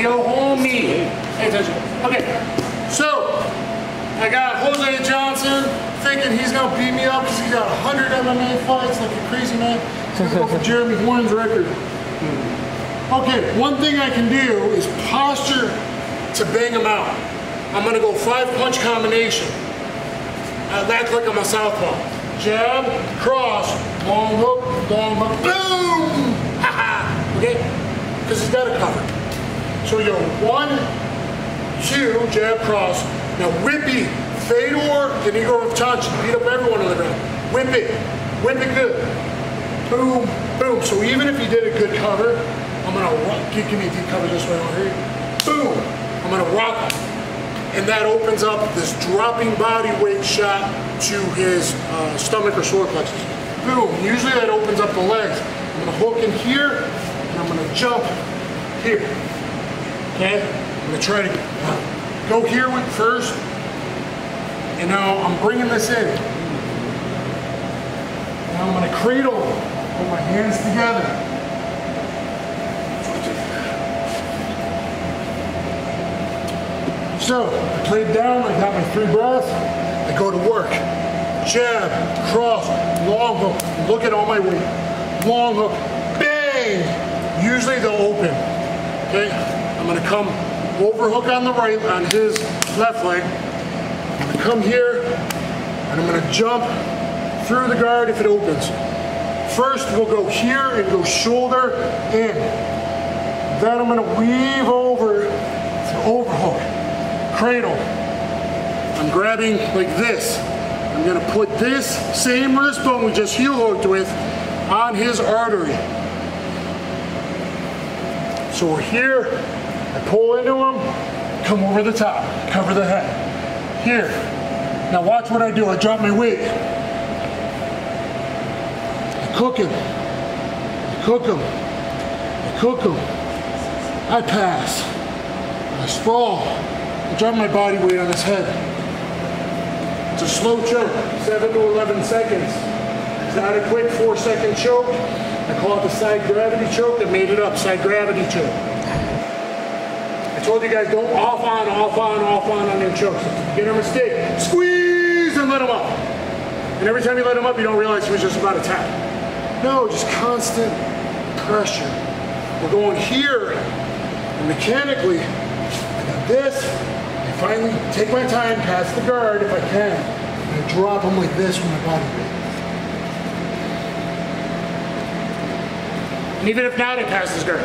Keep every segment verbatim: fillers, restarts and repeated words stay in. yo homie. Pay attention. Okay, so I got Jose Johnson thinking he's gonna beat me up because he's got one hundred M M A fights like a crazy man. He's gonna go for Jeremy Horn's record. Okay, one thing I can do is posture to bang him out. I'm gonna go five punch combination. I'll act like I'm a southpaw. Jab, cross, long hook, long hook, boom! Ha ha! Okay? Because he's got it covered. So we go one, two, jab, cross. Now whip it. Fedor, then you go with touch, beat up everyone on the ground. Whip it. Whip it good. Boom, boom. So even if he did a good cover, I'm going to rock. Give me a deep cover this way over here. Boom! I'm going to rock him. And that opens up this dropping body weight shot to his uh, stomach or solar plexus. Boom, usually that opens up the legs. I'm gonna hook in here, and I'm gonna jump here, okay? I'm gonna try to go here with first, and now I'm bringing this in. And I'm gonna cradle, put my hands together. So, I play it down, I got my three breaths, I go to work. Jab, cross, long hook, look at all my weight. Long hook, bang! Usually they'll open, okay? I'm gonna come overhook on the right, on his left leg. I'm gonna come here, and I'm gonna jump through the guard if it opens. First, we'll go here and go shoulder in. Then I'm gonna weave over to overhook. Cradle. I'm grabbing like this. I'm gonna put this same wrist bone we just heel hooked with on his artery. So we're here, I pull into him, come over the top, cover the head. Here. Now watch what I do, I drop my weight. I cook him, I cook him, I cook him. I pass, I sprawl. I drop my body weight on his head. It's a slow choke, seven to eleven seconds. It's not a quick four second choke. I call it the side gravity choke. I made it up, side gravity choke. I told you guys don't off on, off on, off on on your chokes. If you get a mistake, squeeze and let him up. And every time you let him up, you don't realize he was just about to tap. No, just constant pressure. We're going here, and mechanically, I got this. Finally, take my time, pass the guard if I can, and I drop them like this with my body weight. And even if not, I pass this guard.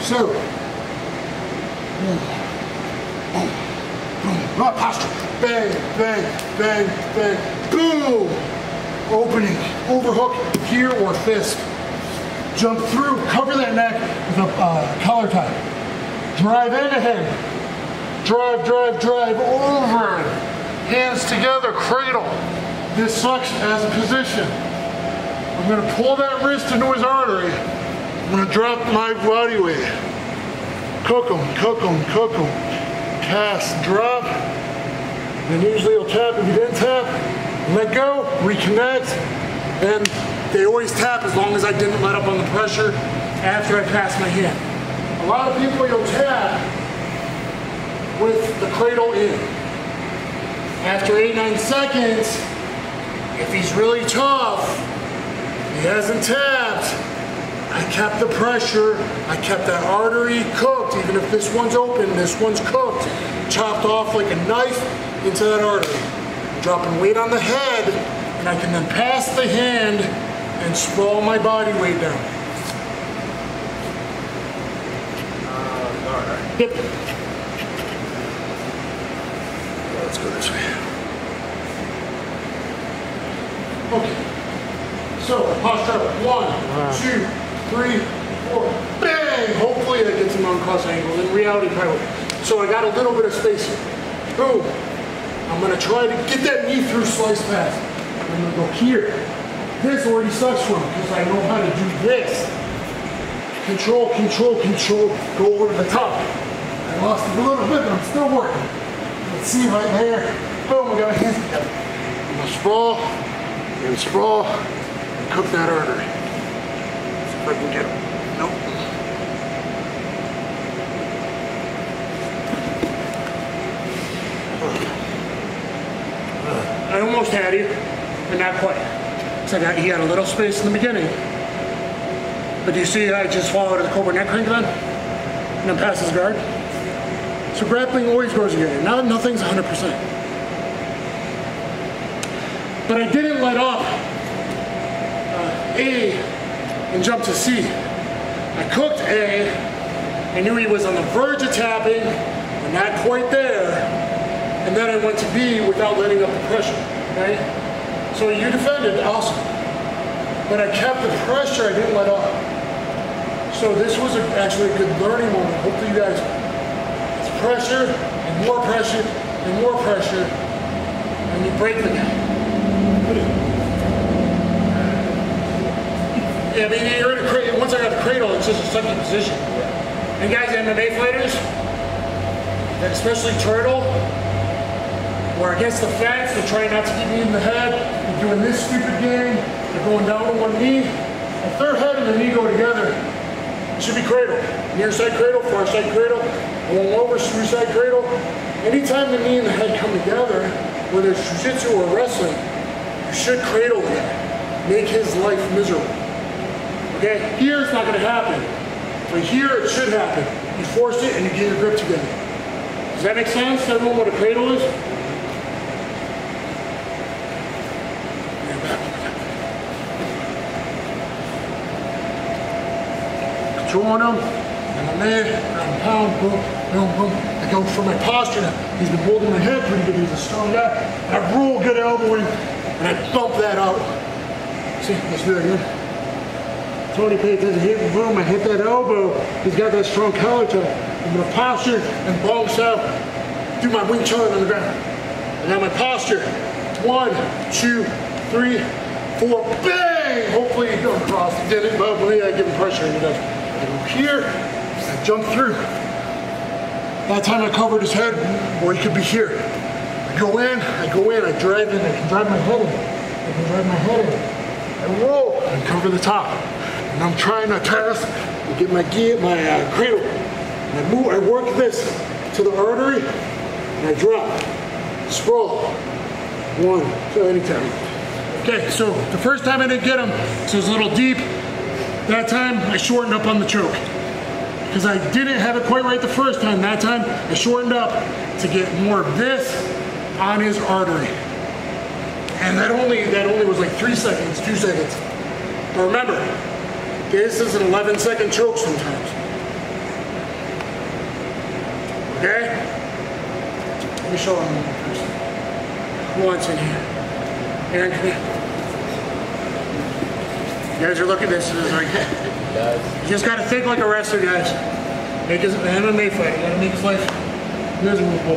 So, boom, boom, boom, posture, bang, bang, bang, bang, boom, opening, overhook, here or fist, jump through, cover that neck with a uh, collar tie. Drive into him. Drive, drive, drive over. Hands together, cradle. This sucks as a position. I'm gonna pull that wrist into his artery. I'm gonna drop my body weight. Cook him, cook him, cook him. Pass, drop. And usually he'll tap. If he didn't tap, let go, reconnect. And they always tap as long as I didn't let up on the pressure after I passed my hand. A lot of people you'll tap with the cradle in. After eight, nine seconds, if he's really tough, he hasn't tapped, I kept the pressure, I kept that artery cooked, even if this one's open, this one's cooked, chopped off like a knife into that artery. Dropping weight on the head, and I can then pass the hand and sprawl my body weight down. Yep. Let's go this way. Okay. So, posture up. One, wow. two, three, four. Bang! Hopefully that gets him on cross angle. In reality, probably. So I got a little bit of space here. Boom. I'm going to try to get that knee through slice pass. I'm going to go here. This already sucks for him because I know how to do this. Control, control, control. Go over to the top. I lost it a little bit, but I'm still working. Let's see right there. Boom, we got a hand. I'm gonna sprawl and sprawl and cook that artery. See if I can get him. Nope. looked at you and not quite. So now he had a little space in the beginning. But do you see I just fall out of the Cobra neck crank then? And then pass his guard? So grappling always goes together. Not, nothing's one hundred percent. But I didn't let up uh, A and jump to C. I cooked A. I knew he was on the verge of tapping, but not quite there. And then I went to B without letting up the pressure, right? So you defended also. But I kept the pressure, I didn't let up. So this was a, actually a good learning moment. Hopefully you guys, it's pressure, and more pressure, and more pressure, and you break the net. Yeah, I mean, you're in a cradle, once I got the cradle, it's just a second position. And guys, M M A fighters, especially Turtle, where against the fence, they're trying not to get me in the head, they're doing this stupid game, they're going down to one knee. The third head and the knee go together. It should be cradle. Near side cradle, far side cradle, going over, through side cradle. Anytime the knee and the head come together, whether it's jiu-jitsu or wrestling, you should cradle him. Make his life miserable. Okay? Here it's not going to happen. But here it should happen. You force it and you get your grip together. Does that make sense? Everyone what a cradle is? Controlling him, and I'm there, ground and pound, boom, boom, boom. I go for my posture now. He's been holding my head pretty good, he's a strong guy. And I roll good elbowing, and I bump that out. See, that's very good. Tony Pate doesn't hit me, boom, I hit that elbow. He's got that strong collar toe. I'm gonna posture and bounce out. Do my Wing Chun on the ground. And now my posture. One, two, three, four, bang! Hopefully you don't cross. He did it, but hopefully I give him pressure and he doesn't. I go here, I jump through. That time I covered his head, or he could be here. I go in, I go in, I drive in, I can drive my head in. I can drive my head in. I roll, and cover the top. And I'm trying to test, and get my gear, my uh, cradle. And I move, I work this to the artery, and I drop, sprawl. One, so anytime. Okay, so the first time I didn't get him, so it was a little deep. That time, I shortened up on the choke. Because I didn't have it quite right the first time. That time, I shortened up to get more of this on his artery. And that only that only was like three seconds, two seconds. But remember, this is an eleven second choke sometimes. Okay? Let me show him one more person. Once in here. Aaron, come here. You guys are looking at this, it's like, you just gotta think like a wrestler, guys. Make his an M M A fight, you gotta make his life miserable.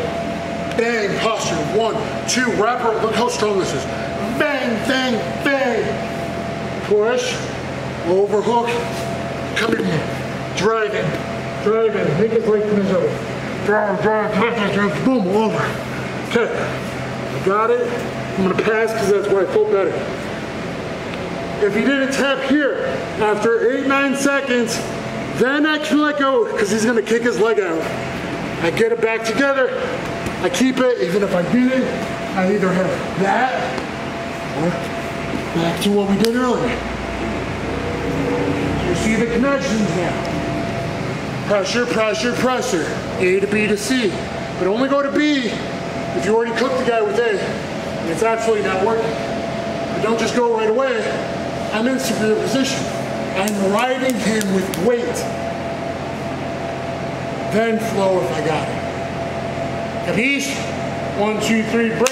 Bang, posture, one, two, wrap her, look how strong this is. Bang, bang, bang. Push, overhook, come in here. Drive in, drive in, make his life miserable. Drive, drive, drive, drive, boom, over. Okay, I got it. I'm gonna pass because that's where I feel better. If he didn't tap here, after eight, nine seconds, then I can let go, because he's gonna kick his leg out. I get it back together, I keep it, even if I beat it, I either have that, or back to what we did earlier. You see the connections now. Pressure, pressure, pressure. A to B to C. But only go to B if you already cooked the guy with A, and it's absolutely not working. But don't just go right away. I'm in superior position. I'm riding him with weight. Then flow if I got it. Capiche? One, two, three, break.